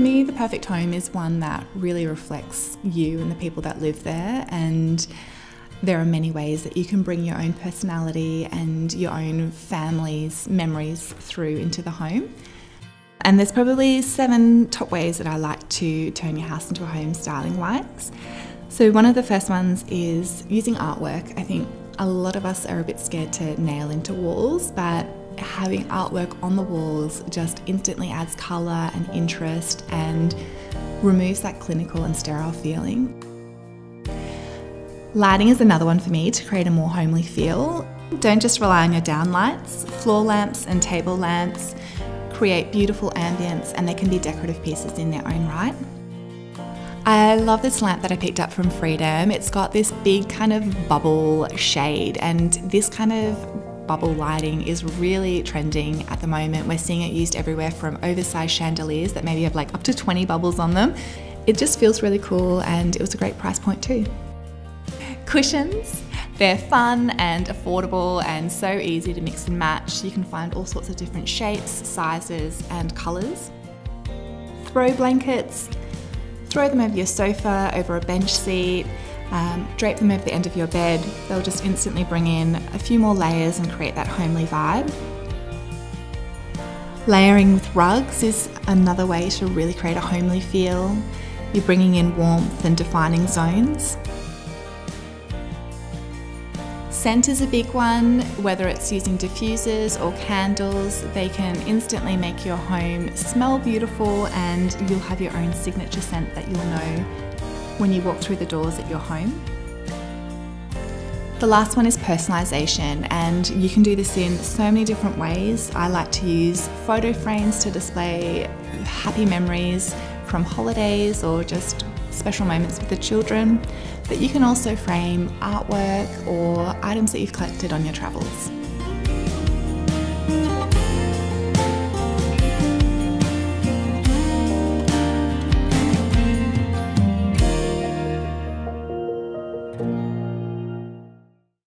for me, the perfect home is one that really reflects you and the people that live there, and there are many ways that you can bring your own personality and your own family's memories through into the home. And there's probably 7 top ways that I like to turn your house into a home styling-wise. So one of the first ones is using artwork. I think a lot of us are a bit scared to nail into walls, but having artwork on the walls just instantly adds colour and interest and removes that clinical and sterile feeling. Lighting is another one for me to create a more homely feel. Don't just rely on your downlights. Floor lamps and table lamps create beautiful ambience, and they can be decorative pieces in their own right. I love this lamp that I picked up from Freedom. It's got this big kind of bubble shade, and this kind of bubble lighting is really trending at the moment. We're seeing it used everywhere, from oversized chandeliers that maybe have like up to 20 bubbles on them. It just feels really cool, and it was a great price point too. Cushions. They're fun and affordable and so easy to mix and match. You can find all sorts of different shapes, sizes and colours. Throw blankets. Throw them over your sofa, over a bench seat, drape them over the end of your bed. They'll just instantly bring in a few more layers and create that homely vibe. Layering with rugs is another way to really create a homely feel. You're bringing in warmth and defining zones. Scent is a big one. Whether it's using diffusers or candles, they can instantly make your home smell beautiful, and you'll have your own signature scent that you'll know when you walk through the doors at your home. The last one is personalisation, and you can do this in so many different ways. I like to use photo frames to display happy memories from holidays or just special moments with the children, but you can also frame artwork or items that you've collected on your travels.